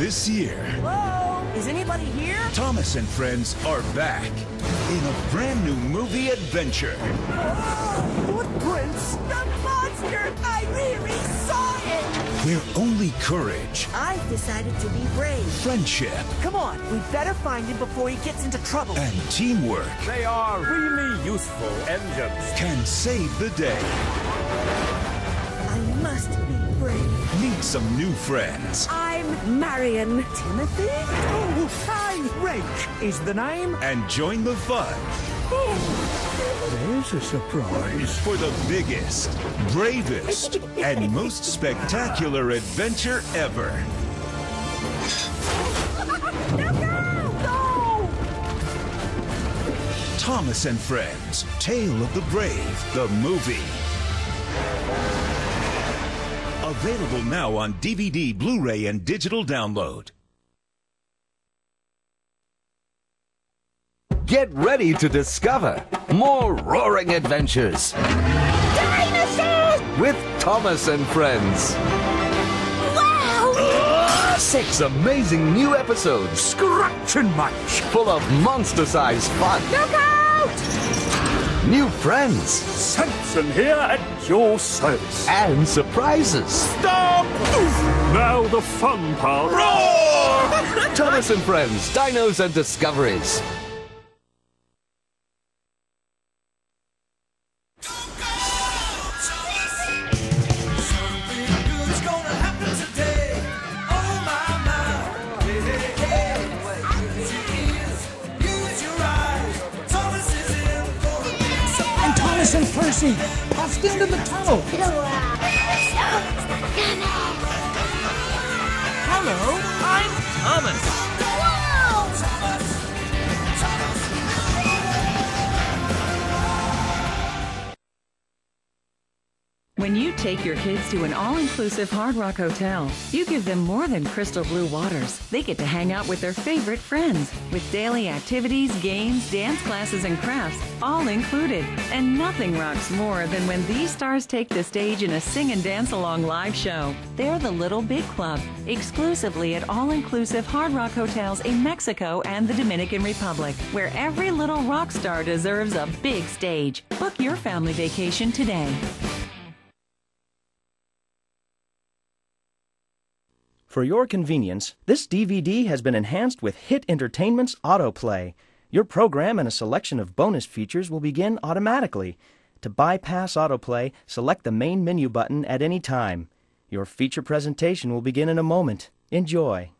This year... Hello? Is anybody here? Thomas and Friends are back in a brand new movie adventure. Footprints! The monster! I really saw it! Where only courage... I've decided to be brave. Friendship... Come on, we better find him before he gets into trouble. And teamwork... They are really useful engines. ...can save the day. Must be brave. Meet some new friends. I'm Marion. Timothy? Oh, hi! Rake is the name. And join the fun. There's a surprise. For the biggest, bravest, and most spectacular adventure ever. No! Thomas and Friends, Tale of the Brave, the movie. Available now on DVD, Blu-ray, and digital download. Get ready to discover more roaring adventures. Dinosaurs! With Thomas and Friends. Wow! 6 amazing new episodes. Scratch and Munch. Full of monster-sized fun. Look out! New friends. Samson here at your service. And surprises. Stop! Now the fun part. Roar! Thomas and Friends, Dinos and Discoveries. And Percy, off into the tunnel. Hello, I'm Thomas. Wow. When you take your kids to an all-inclusive Hard Rock Hotel, you give them more than crystal blue waters. They get to hang out with their favorite friends, with daily activities, games, dance classes, and crafts, all included. And nothing rocks more than when these stars take the stage in a sing and dance along live show. They're the Little Big Club, exclusively at all-inclusive Hard Rock hotels in Mexico and the Dominican Republic, where every little rock star deserves a big stage. Book your family vacation today. For your convenience, this DVD has been enhanced with Hit Entertainment's Autoplay. Your program and a selection of bonus features will begin automatically. To bypass Autoplay, select the main menu button at any time. Your feature presentation will begin in a moment. Enjoy.